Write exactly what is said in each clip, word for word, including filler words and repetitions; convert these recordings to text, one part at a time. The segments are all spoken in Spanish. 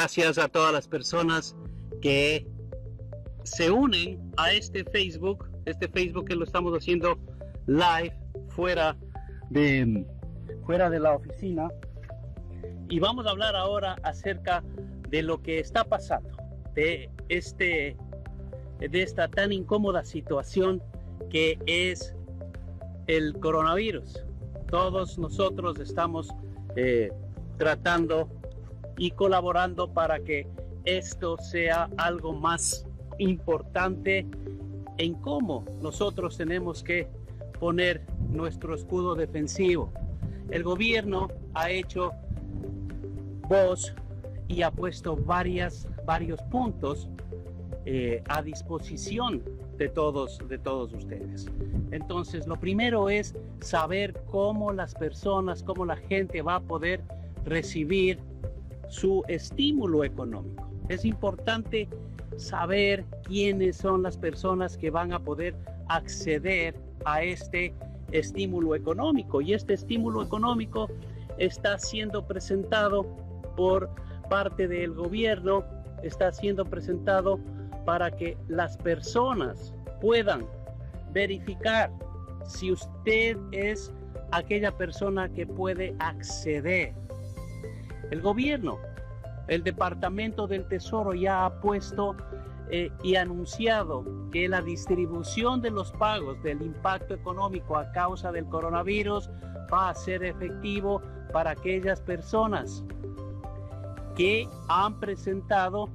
Gracias a todas las personas que se unen a este Facebook, este Facebook que lo estamos haciendo live fuera de, fuera de la oficina. Y vamos a hablar ahora acerca de lo que está pasando, de, este, de esta tan incómoda situación que es el coronavirus. Todos nosotros estamos eh, tratando y colaborando para que esto sea algo más importante en cómo nosotros tenemos que poner nuestro escudo defensivo. El gobierno ha hecho voz y ha puesto varias, varios puntos eh, a disposición de todos, de todos ustedes. Entonces, lo primero es saber cómo las personas, cómo la gente va a poder recibir su estímulo económico. Es importante saber quiénes son las personas que van a poder acceder a este estímulo económico, y este estímulo económico está siendo presentado por parte del gobierno, está siendo presentado para que las personas puedan verificar si usted es aquella persona que puede acceder. El gobierno, el Departamento del Tesoro ya ha puesto eh, y anunciado que la distribución de los pagos del impacto económico a causa del coronavirus va a ser efectivo para aquellas personas que han presentado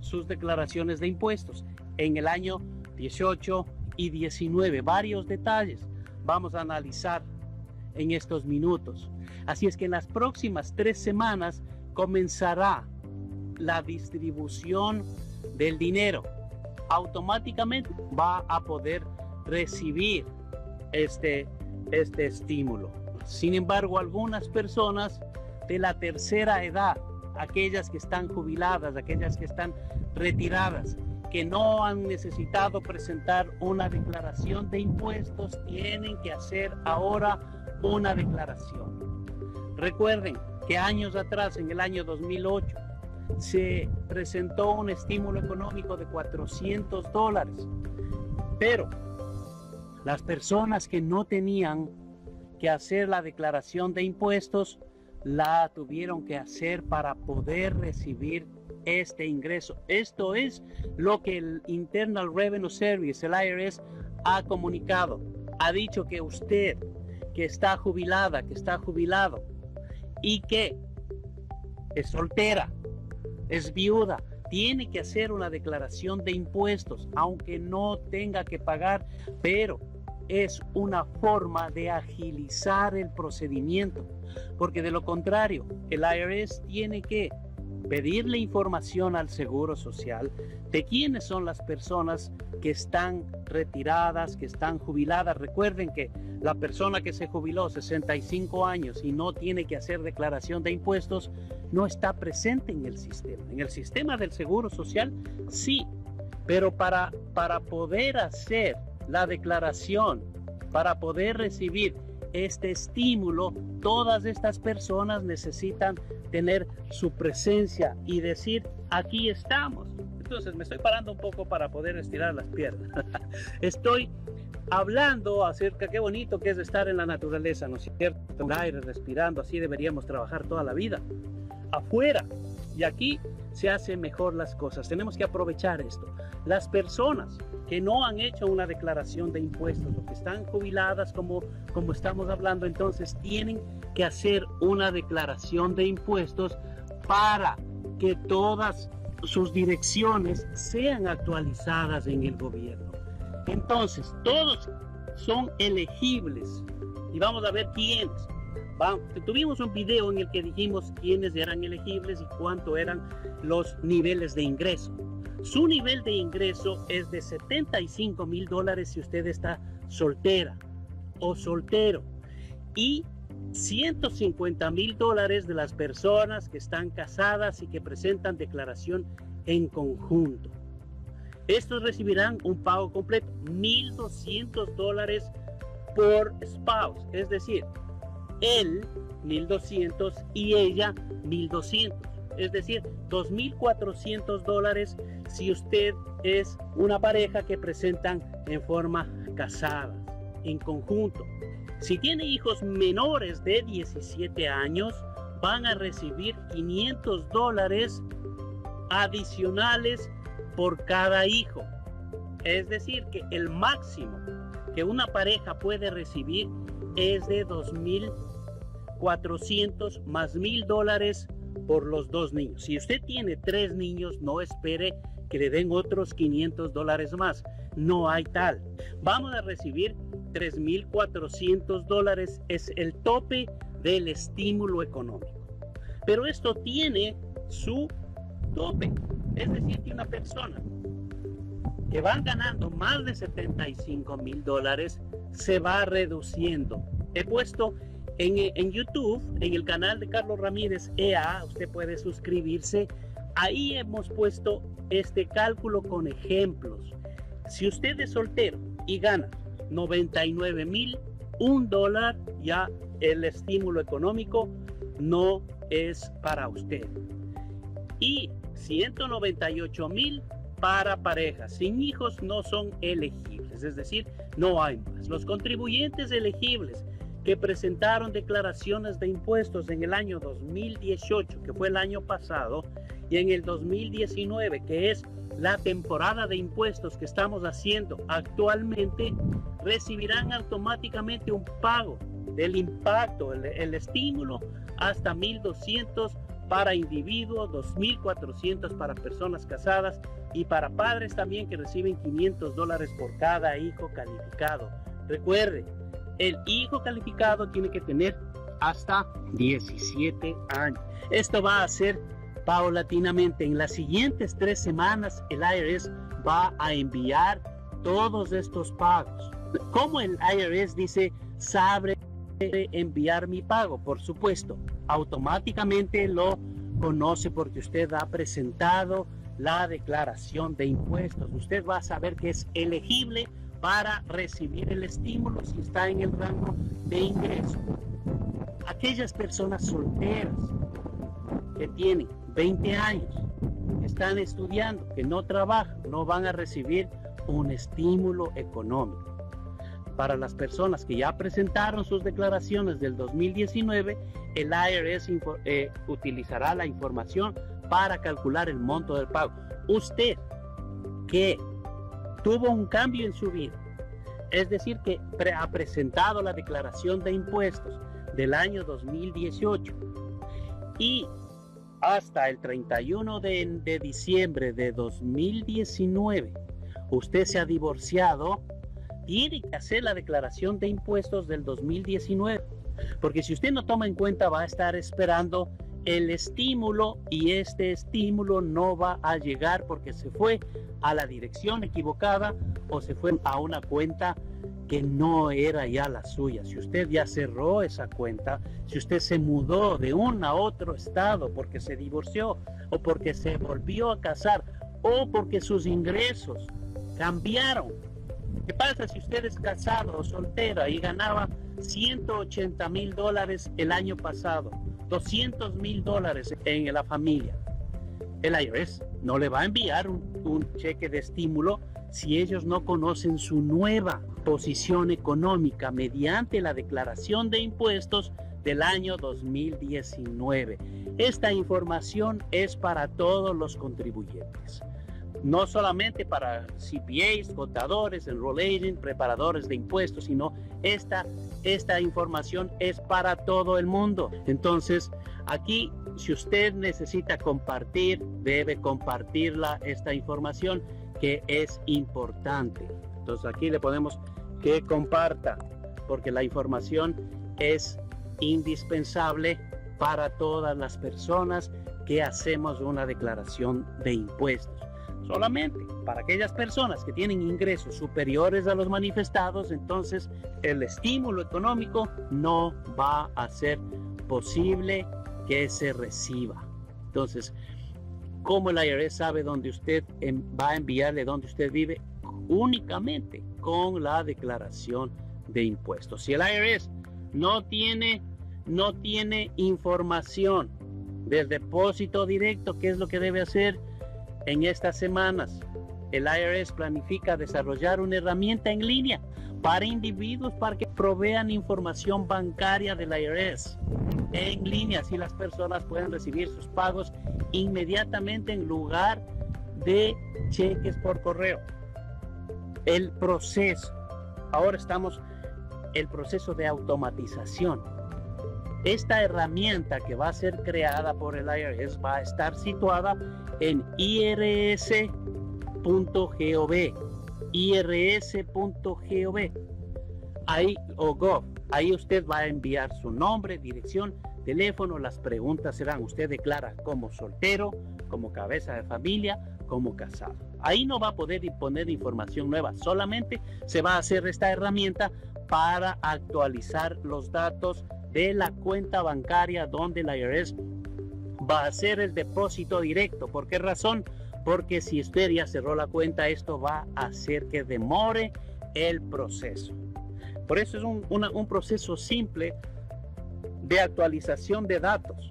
sus declaraciones de impuestos en el año dieciocho y diecinueve. Varios detalles vamos a analizar en estos minutos. Así es que en las próximas tres semanas comenzará la distribución del dinero. Automáticamente va a poder recibir este, este estímulo. Sin embargo, algunas personas de la tercera edad, aquellas que están jubiladas, aquellas que están retiradas, que no han necesitado presentar una declaración de impuestos, tienen que hacer ahora una declaración. Recuerden que años atrás, en el año dos mil ocho, se presentó un estímulo económico de cuatrocientos dólares, pero las personas que no tenían que hacer la declaración de impuestos la tuvieron que hacer para poder recibir este ingreso. Esto es lo que el Internal Revenue Service, el I R S, ha comunicado. Ha dicho que usted que está jubilada, que está jubilado y que es soltera, es viuda, tiene que hacer una declaración de impuestos, aunque no tenga que pagar, pero es una forma de agilizar el procedimiento, porque de lo contrario, el I R S tiene que pedirle información al Seguro Social de quiénes son las personas que están retiradas, que están jubiladas. Recuerden que la persona que se jubiló sesenta y cinco años y no tiene que hacer declaración de impuestos no está presente en el sistema. En el sistema del Seguro Social sí, pero para, para poder hacer la declaración, para poder recibir este estímulo, todas estas personas necesitan tener su presencia y decir: aquí estamos. Entonces me estoy parando un poco para poder estirar las piernas. Estoy hablando acerca qué bonito que es estar en la naturaleza, ¿no es cierto? El aire, respirando, así deberíamos trabajar toda la vida afuera, y aquí se hacen mejor las cosas. Tenemos que aprovechar esto. Las personas que no han hecho una declaración de impuestos, los que están jubiladas, como, como estamos hablando, entonces tienen que hacer una declaración de impuestos para que todas sus direcciones sean actualizadas en el gobierno. Entonces, todos son elegibles y vamos a ver quiénes. Vamos, tuvimos un video en el que dijimos quiénes eran elegibles y cuánto eran los niveles de ingreso. Su nivel de ingreso es de setenta y cinco mil dólares si usted está soltera o soltero, y ciento cincuenta mil dólares de las personas que están casadas y que presentan declaración en conjunto. Estos recibirán un pago completo, mil doscientos dólares por spouse, es decir, él mil doscientos y ella mil doscientos. es decir, dos mil cuatrocientos dólares si usted es una pareja que presentan en forma casada, en conjunto. Si tiene hijos menores de diecisiete años, van a recibir quinientos dólares adicionales por cada hijo. Es decir, que el máximo que una pareja puede recibir es de dos mil cuatrocientos más mil dólares por los dos niños. Si usted tiene tres niños, no espere que le den otros quinientos dólares más. No hay tal. Vamos a recibir tres mil cuatrocientos dólares, es el tope del estímulo económico. Pero esto tiene su tope. Es decir, que una persona que van ganando más de setenta y cinco mil dólares se va reduciendo. He puesto en, en YouTube, en el canal de Carlos Ramírez E A, usted puede suscribirse. Ahí hemos puesto este cálculo con ejemplos. Si usted es soltero y gana noventa y nueve mil, un dólar, ya el estímulo económico no es para usted. Y ciento noventa y ocho mil para parejas sin hijos no son elegibles, es decir, no hay más. Los contribuyentes elegibles que presentaron declaraciones de impuestos en el año dos mil dieciocho, que fue el año pasado, y en el dos mil diecinueve, que es la temporada de impuestos que estamos haciendo actualmente, recibirán automáticamente un pago del impacto, el, el estímulo, hasta mil doscientos para individuos, dos mil cuatrocientos para personas casadas y para padres también, que reciben quinientos dólares por cada hijo calificado. Recuerde, el hijo calificado tiene que tener hasta diecisiete años. Esto va a ser paulatinamente. En las siguientes tres semanas el I R S va a enviar todos estos pagos. Como el I R S dice, sabe enviar mi pago, por supuesto, automáticamente lo conoce porque usted ha presentado la declaración de impuestos. Usted va a saber que es elegible para recibir el estímulo si está en el rango de ingreso. Aquellas personas solteras que tienen veinte años, que están estudiando, que no trabajan, no van a recibir un estímulo económico. Para las personas que ya presentaron sus declaraciones del dos mil diecinueve, el I R S eh, utilizará la información para calcular el monto del pago. Usted que tuvo un cambio en su vida, es decir, que pre ha presentado la declaración de impuestos del año dos mil dieciocho y hasta el treinta y uno de diciembre de dos mil diecinueve, usted se ha divorciado, tiene que hacer la declaración de impuestos del dos mil diecinueve, porque si usted no toma en cuenta va a estar esperando el estímulo y este estímulo no va a llegar porque se fue a la dirección equivocada o se fue a una cuenta que no era ya la suya. Si usted ya cerró esa cuenta, si usted se mudó de un a otro estado porque se divorció o porque se volvió a casar o porque sus ingresos cambiaron. ¿Qué pasa si usted es casado o soltera y ganaba ciento ochenta mil dólares el año pasado, doscientos mil dólares en la familia? El I R S no le va a enviar un, un cheque de estímulo si ellos no conocen su nueva posición económica mediante la declaración de impuestos del año dos mil diecinueve. Esta información es para todos los contribuyentes. No solamente para C P As, contadores, enroll agents, preparadores de impuestos, sino esta, esta información es para todo el mundo. Entonces, aquí, si usted necesita compartir, debe compartirla, esta información que es importante. Entonces, aquí le ponemos que comparta, porque la información es indispensable para todas las personas que hacemos una declaración de impuestos. Solamente para aquellas personas que tienen ingresos superiores a los manifestados, entonces el estímulo económico no va a ser posible que se reciba. Entonces, como el I R S sabe dónde usted va a enviarle, dónde usted vive, únicamente con la declaración de impuestos. Si el I R S no tiene, no tiene información del depósito directo, que es lo que debe hacer en estas semanas. El I R S planifica desarrollar una herramienta en línea para individuos para que provean información bancaria del I R S en línea, así las personas pueden recibir sus pagos inmediatamente en lugar de cheques por correo. El proceso, ahora estamos el proceso de automatización. Esta herramienta que va a ser creada por el I R S va a estar situada en i r s punto gov, i r s punto gov, ahí o gov. Ahí usted va a enviar su nombre, dirección, teléfono. Las preguntas serán: usted declara como soltero, como cabeza de familia, como casado. Ahí no va a poder poner información nueva, solamente se va a hacer esta herramienta para actualizar los datos de la cuenta bancaria donde la I R S va a hacer el depósito directo. ¿Por qué razón? Porque si usted ya cerró la cuenta, esto va a hacer que demore el proceso. Por eso es un, una, un proceso simple de actualización de datos.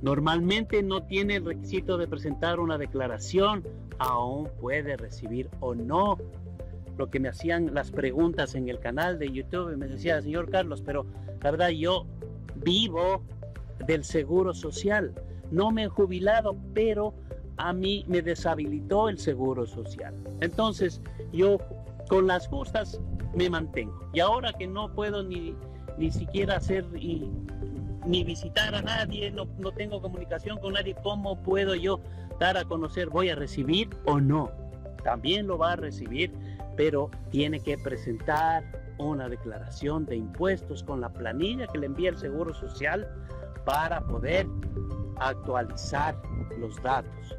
Normalmente no tiene el requisito de presentar una declaración, aún puede recibir o no. Lo que me hacían las preguntas en el canal de YouTube, me decía: señor Carlos, pero la verdad yo vivo del Seguro Social, no me he jubilado, pero a mí me deshabilitó el Seguro Social, entonces yo con las justas me mantengo, y ahora que no puedo ni, ni siquiera hacer y, ni visitar a nadie, no, no tengo comunicación con nadie, ¿cómo puedo yo dar a conocer? ¿Voy a recibir o no? También lo va a recibir, pero tiene que presentar una declaración de impuestos con la planilla que le envía el Seguro Social para poder actualizar los datos.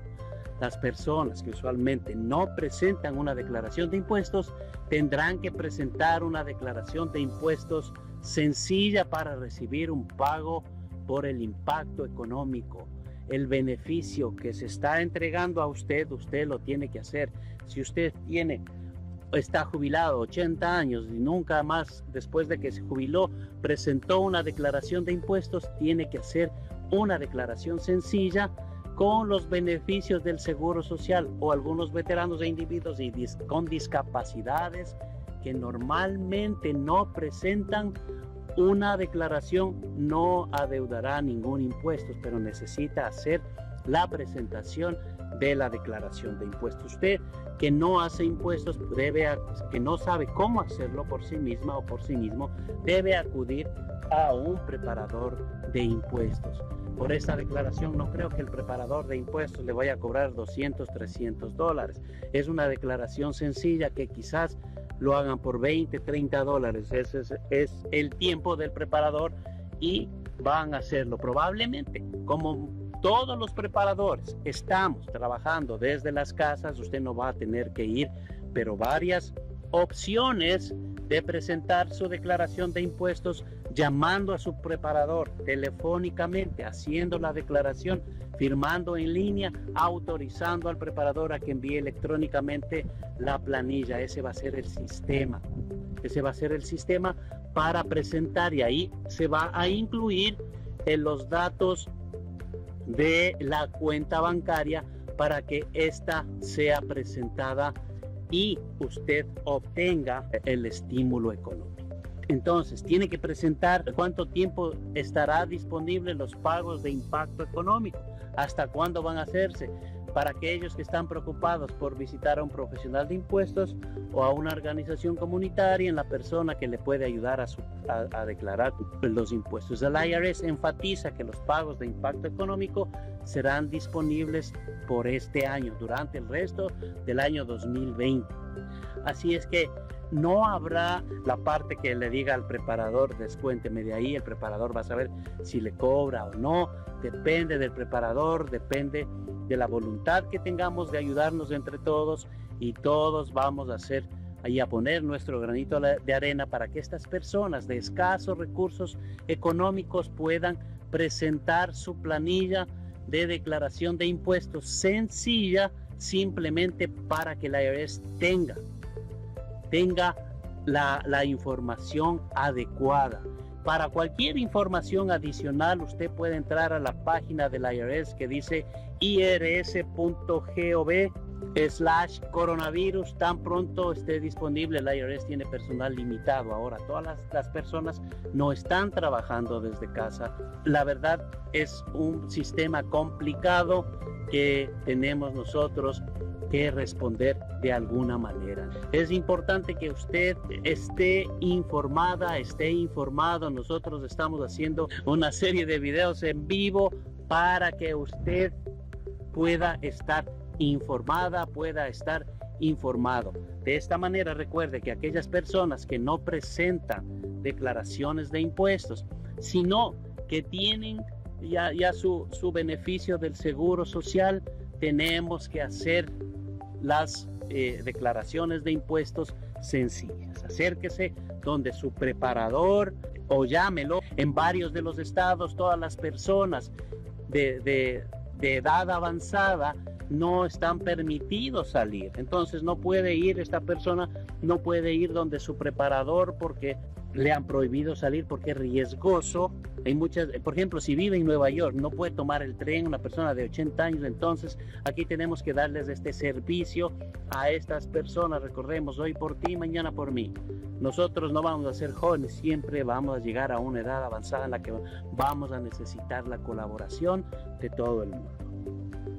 Las personas que usualmente no presentan una declaración de impuestos tendrán que presentar una declaración de impuestos sencilla para recibir un pago por el impacto económico. El beneficio que se está entregando a usted, usted lo tiene que hacer. Si usted tiene... está jubilado, ochenta años, y nunca más después de que se jubiló presentó una declaración de impuestos, tiene que hacer una declaración sencilla con los beneficios del Seguro Social, o algunos veteranos e individuos y dis- con discapacidades que normalmente no presentan una declaración, no adeudará ningún impuesto, pero necesita hacer la presentación de la declaración de impuestos. Usted que no hace impuestos, debe, que no sabe cómo hacerlo por sí misma o por sí mismo, debe acudir a un preparador de impuestos. Por esta declaración no creo que el preparador de impuestos le vaya a cobrar doscientos, trescientos dólares. Es una declaración sencilla que quizás lo hagan por veinte, treinta dólares. Ese es, es el tiempo del preparador y van a hacerlo. Probablemente, como todos los preparadores estamos trabajando desde las casas, usted no va a tener que ir, pero varias opciones de presentar su declaración de impuestos: llamando a su preparador telefónicamente, haciendo la declaración, firmando en línea, autorizando al preparador a que envíe electrónicamente la planilla. Ese va a ser el sistema, ese va a ser el sistema para presentar, y ahí se va a incluir en los datos de la cuenta bancaria para que ésta sea presentada y usted obtenga el estímulo económico. Entonces tiene que presentar cuánto tiempo estará disponible los pagos de impacto económico, hasta cuándo van a hacerse. Para aquellos que están preocupados por visitar a un profesional de impuestos o a una organización comunitaria, en la persona que le puede ayudar a, su, a, a declarar los impuestos. El I R S enfatiza que los pagos de impacto económico serán disponibles por este año, durante el resto del año dos mil veinte. Así es que no habrá la parte que le diga al preparador: descuénteme de ahí. El preparador va a saber si le cobra o no. Depende del preparador, depende de la voluntad que tengamos de ayudarnos entre todos, y todos vamos a hacer ahí, a poner nuestro granito de arena para que estas personas de escasos recursos económicos puedan presentar su planilla de declaración de impuestos sencilla, simplemente para que la I R S tenga tenga la, la información adecuada. Para cualquier información adicional, usted puede entrar a la página del I R S que dice i r s punto gov slash coronavirus. Tan pronto esté disponible, el I R S tiene personal limitado. Ahora, todas las, las personas no están trabajando desde casa. La verdad es un sistema complicado que tenemos nosotros que responder de alguna manera. Es importante que usted esté informada, esté informado. Nosotros estamos haciendo una serie de videos en vivo para que usted pueda estar informada, pueda estar informado. De esta manera, recuerde que aquellas personas que no presentan declaraciones de impuestos, sino que tienen ya, ya su, su beneficio del Seguro Social, tenemos que hacer las eh, declaraciones de impuestos sencillas. Acérquese donde su preparador o llámelo. En varios de los estados, todas las personas de, de, de edad avanzada no están permitidos salir. Entonces no puede ir esta persona, no puede ir donde su preparador porque le han prohibido salir, porque es riesgoso. Hay muchas, por ejemplo, si vive en Nueva York, no puede tomar el tren una persona de ochenta años. Entonces aquí tenemos que darles este servicio a estas personas. Recordemos, hoy por ti, mañana por mí. Nosotros no vamos a ser jóvenes, siempre vamos a llegar a una edad avanzada en la que vamos a necesitar la colaboración de todo el mundo.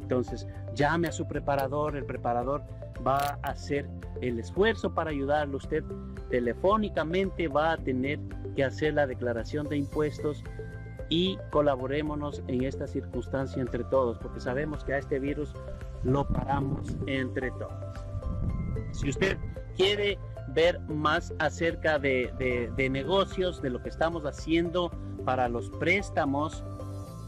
Entonces llame a su preparador, el preparador va a hacer el esfuerzo para ayudarle. Usted telefónicamente va a tener que hacer la declaración de impuestos y colaborémonos en esta circunstancia entre todos, porque sabemos que a este virus lo paramos entre todos. Si usted quiere ver más acerca de, de, de negocios, de lo que estamos haciendo para los préstamos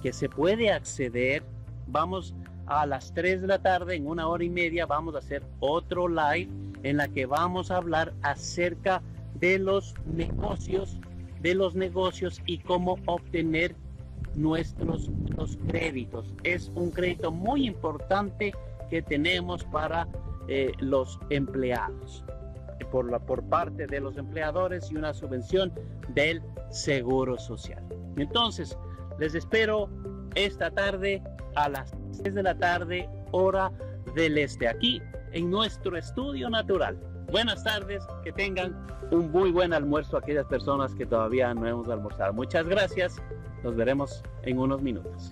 que se puede acceder, vamos a las tres de la tarde, en una hora y media, vamos a hacer otro live en la que vamos a hablar acerca de los negocios, de los negocios y cómo obtener nuestros los créditos. Es un crédito muy importante que tenemos para eh, los empleados, por, la, por parte de los empleadores, y una subvención del Seguro Social. Entonces, les espero esta tarde a las tres de la tarde, hora del este, aquí en nuestro estudio natural. Buenas tardes, que tengan un muy buen almuerzo aquellas personas que todavía no hemos almorzado. Muchas gracias, nos veremos en unos minutos.